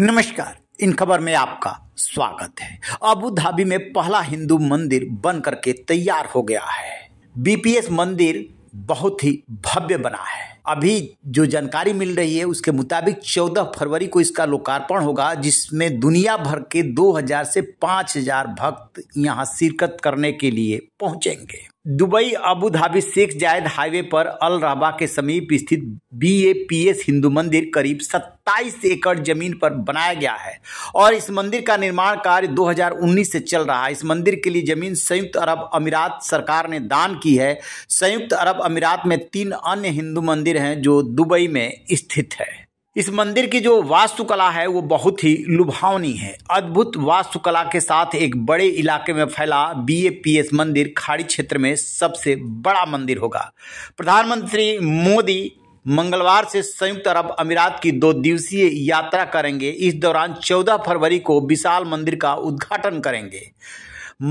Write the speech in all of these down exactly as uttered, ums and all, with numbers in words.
नमस्कार, इन खबर में आपका स्वागत है। अबू धाबी में पहला हिंदू मंदिर बन करके तैयार हो गया है। बीपीएस मंदिर बहुत ही भव्य बना है। अभी जो जानकारी मिल रही है उसके मुताबिक चौदह फरवरी को इसका लोकार्पण होगा, जिसमें दुनिया भर के दो हज़ार से पाँच हज़ार भक्त यहां शिरकत करने के लिए पहुंचेंगे। Dubai Abu Dhabi Sheikh Zayed highway पर अल रहबा के समीप स्थित बीएपीएस हिंदू मंदिर करीब सत्ताईस एकड़ जमीन पर बनाया गया है और इस मंदिर का निर्माण कार्य दो हज़ार उन्नीस से चल रहा है। इस मंदिर के लिए जमीन संयुक्त अरब अमीरात सरकार ने दान की है। संयुक्त अरब अमीरात में तीन अन्य हिंदू मंदिर हैं जो दुबई में स्थित है। इस मंदिर की जो वास्तुकला है वो बहुत ही लुभावनी है। अद्भुत वास्तुकला के साथ एक बड़े इलाके में फैला बीएपीएस मंदिर खाड़ी क्षेत्र में सबसे बड़ा मंदिर होगा। प्रधानमंत्री मोदी मंगलवार से संयुक्त अरब अमीरात की दो दिवसीय यात्रा करेंगे। इस दौरान चौदह फरवरी को विशाल मंदिर का उद्घाटन करेंगे।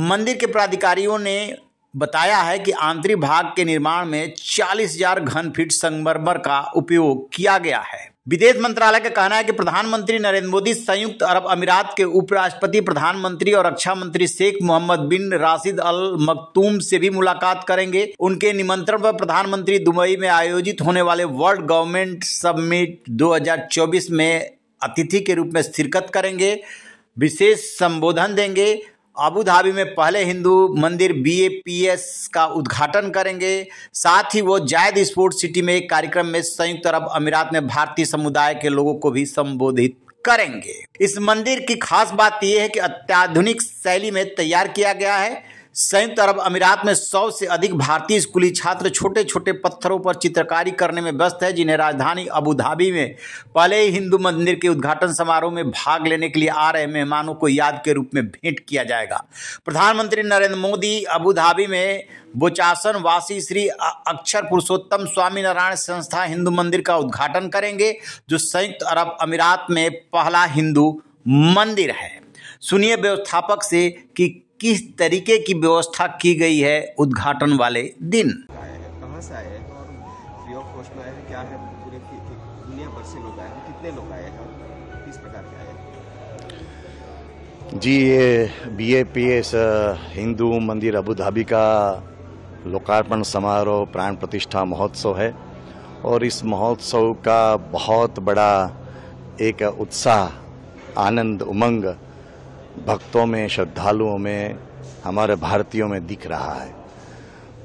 मंदिर के प्राधिकारियों ने बताया है कि आंतरिक भाग के निर्माण में चालीस हजार घन फीट संगमरमर का उपयोग किया गया है। विदेश मंत्रालय का कहना है कि प्रधानमंत्री नरेंद्र मोदी संयुक्त अरब अमीरात के उपराष्ट्रपति, प्रधानमंत्री और रक्षा मंत्री शेख मोहम्मद बिन राशिद अल मकतूम से भी मुलाकात करेंगे। उनके निमंत्रण पर प्रधानमंत्री दुबई में आयोजित होने वाले वर्ल्ड गवर्नमेंट सबमिट दो हज़ार चौबीस में अतिथि के रूप में शिरकत करेंगे, विशेष संबोधन देंगे। अबू धाबी में पहले हिंदू मंदिर बीएपीएस का उद्घाटन करेंगे। साथ ही वो जायद स्पोर्ट सिटी में एक कार्यक्रम में संयुक्त अरब अमीरात में भारतीय समुदाय के लोगों को भी संबोधित करेंगे। इस मंदिर की खास बात यह है कि अत्याधुनिक शैली में तैयार किया गया है। संयुक्त अरब अमीरात में सौ से अधिक भारतीय स्कूली छात्र छोटे छोटे पत्थरों पर चित्रकारी करने में व्यस्त है, जिन्हें राजधानी अबू धाबी में पहले ही हिंदू मंदिर के उद्घाटन समारोह में भाग लेने के लिए आ रहे मेहमानों को याद के रूप में भेंट किया जाएगा। प्रधानमंत्री नरेंद्र मोदी अबू धाबी में बोचासन वासी श्री अक्षर पुरुषोत्तम स्वामीनारायण संस्था हिंदू मंदिर का उद्घाटन करेंगे, जो संयुक्त अरब अमीरात में पहला हिंदू मंदिर है। सुनिए व्यवस्थापक से कि किस तरीके की व्यवस्था की गई है उद्घाटन वाले दिन। कहाँ से आए हैं और फ्री ऑफ कॉस्ट में आए हैं, क्या है? पूरे दुनिया भर से लोग आए हैं, कितने लोग आए हैं और किस प्रकार के आए हैं? जी, ये बीएपीएस हिंदू मंदिर अबू धाबी का लोकार्पण समारोह प्राण प्रतिष्ठा महोत्सव है और इस महोत्सव का बहुत बड़ा एक उत्साह, आनंद, उमंग भक्तों में, श्रद्धालुओं में, हमारे भारतीयों में दिख रहा है।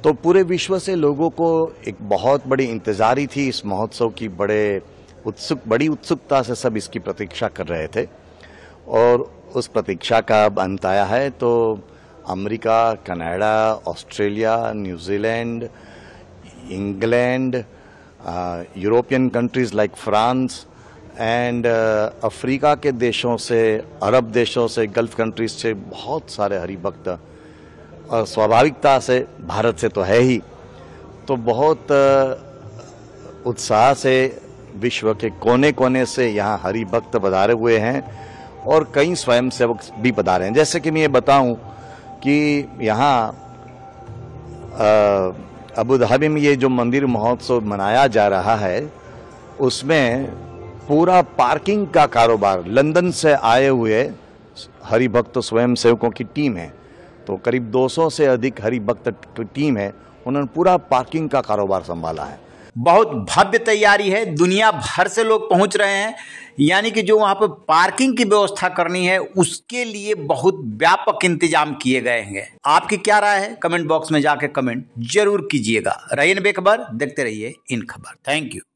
तो पूरे विश्व से लोगों को एक बहुत बड़ी इंतजारी थी इस महोत्सव की, बड़े उत्सुक बड़ी उत्सुकता से सब इसकी प्रतीक्षा कर रहे थे और उस प्रतीक्षा का अब अंत आया है। तो America, Canada, Australia, New Zealand, England, European countries like France and Africa के देशों से, अरब देशों से, गल्फ कंट्रीज से बहुत सारे हरिभक्त, और स्वाभाविकता से भारत से तो है ही, तो बहुत उत्साह से विश्व के कोने कोने से यहाँ हरिभक्त पधारे हुए हैं और कई स्वयंसेवक भी पधारे हैं। जैसे कि मैं ये बताऊं कि यहाँ अबू धाबी में ये जो मंदिर महोत्सव मनाया जा रहा है उसमें पूरा पार्किंग का कारोबार लंदन से आए हुए हरिभक्त स्वयंसेवकों की टीम है। तो करीब दो सौ से अधिक हरिभक्त की टीम है, उन्होंने पूरा पार्किंग का कारोबार संभाला है। बहुत भव्य तैयारी है, दुनिया भर से लोग पहुंच रहे हैं, यानी कि जो वहां पर पार्किंग की व्यवस्था करनी है उसके लिए बहुत व्यापक इंतजाम किए गए हैं। आपकी क्या राय है? कमेंट बॉक्स में जाके कमेंट जरूर कीजिएगा। रहिए बेखबर, देखते रहिए इन खबर। Thank you.